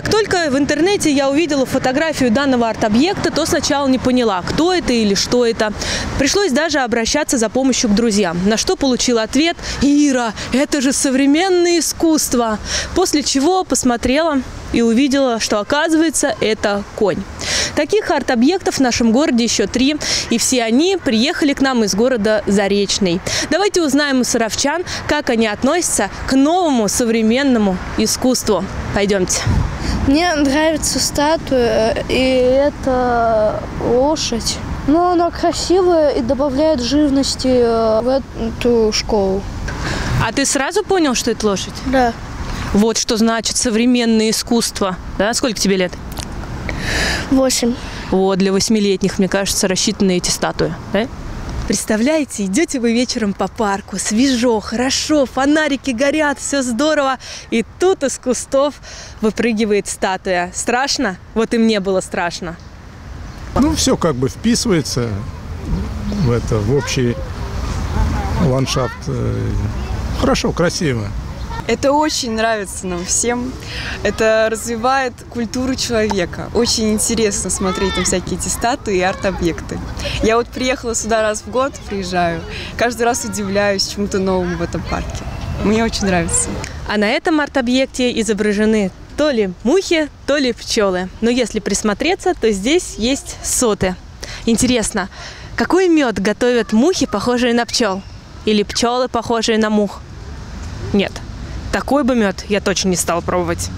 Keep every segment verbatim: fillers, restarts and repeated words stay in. Как только в интернете я увидела фотографию данного арт-объекта, то сначала не поняла, кто это или что это. Пришлось даже обращаться за помощью к друзьям, на что получила ответ: «Ира, это же современное искусство!» После чего посмотрела и увидела, что, оказывается, это конь. Таких арт-объектов в нашем городе еще три, и все они приехали к нам из города Заречный. Давайте узнаем у саровчан, как они относятся к новому современному искусству. Пойдемте. Мне нравится статуя, и это лошадь. Но она красивая и добавляет живности в эту школу. А ты сразу понял, что это лошадь? Да. Вот что значит современное искусство. Да? Сколько тебе лет? Восемь. Вот, для восьмилетних, мне кажется, рассчитаны эти статуи. Да? Представляете, идете вы вечером по парку, свежо, хорошо, фонарики горят, все здорово. И тут из кустов выпрыгивает статуя. Страшно? Вот и мне было страшно. Ну, все как бы вписывается в, это, в общий ландшафт. Хорошо, красиво. Это очень нравится нам всем. Это развивает культуру человека. Очень интересно смотреть на всякие эти статуи и арт-объекты. Я вот приехала сюда раз в год, приезжаю. Каждый раз удивляюсь чему-то новому в этом парке. Мне очень нравится. А на этом арт-объекте изображены то ли мухи, то ли пчелы. Но если присмотреться, то здесь есть соты. Интересно, какой мед готовят мухи, похожие на пчел? Или пчелы, похожие на мух? Нет. Такой бы мед я точно не стала пробовать.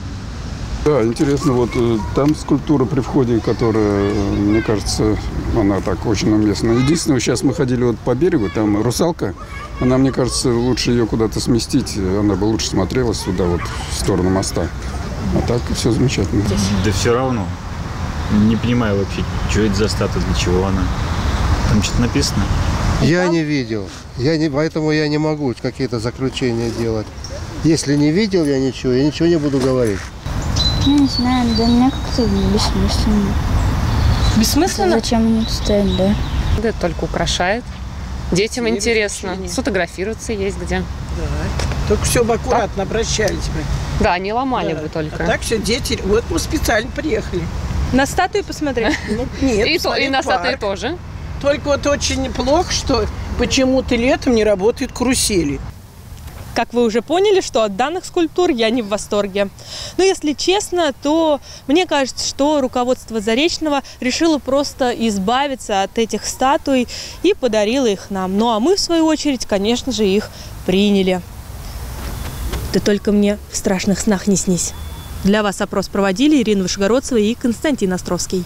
Да, интересно, вот там скульптура при входе, которая, мне кажется, она так очень уместна. Единственное, сейчас мы ходили вот по берегу, там русалка. Она, мне кажется, лучше ее куда-то сместить. Она бы лучше смотрелась сюда, вот в сторону моста. А так все замечательно. Да все равно. Не понимаю вообще, что это за статуя, для чего она. Там что-то написано? Я не видел. Я не, поэтому я не могу какие-то заключения делать. Если не видел я ничего, я ничего не буду говорить. Я не знаю, для меня как-то бессмысленно. Бессмысленно? Зачем они стоят, да? Да, только украшает. Детям Тебе интересно. Сфотографироваться есть где. Да. Только все бы аккуратно обращались бы. Да, не ломали да. бы только. А так все дети, вот мы специально приехали. На статую посмотреть? Нет, и на статуе тоже. Только вот очень плохо, что почему-то летом не работают карусели. Как вы уже поняли, что от данных скульптур я не в восторге. Но если честно, то мне кажется, что руководство Заречного решило просто избавиться от этих статуй и подарило их нам. Ну а мы, в свою очередь, конечно же, их приняли. Да только мне в страшных снах не снись. Для вас опрос проводили Ирина Вышегородцева и Константин Островский.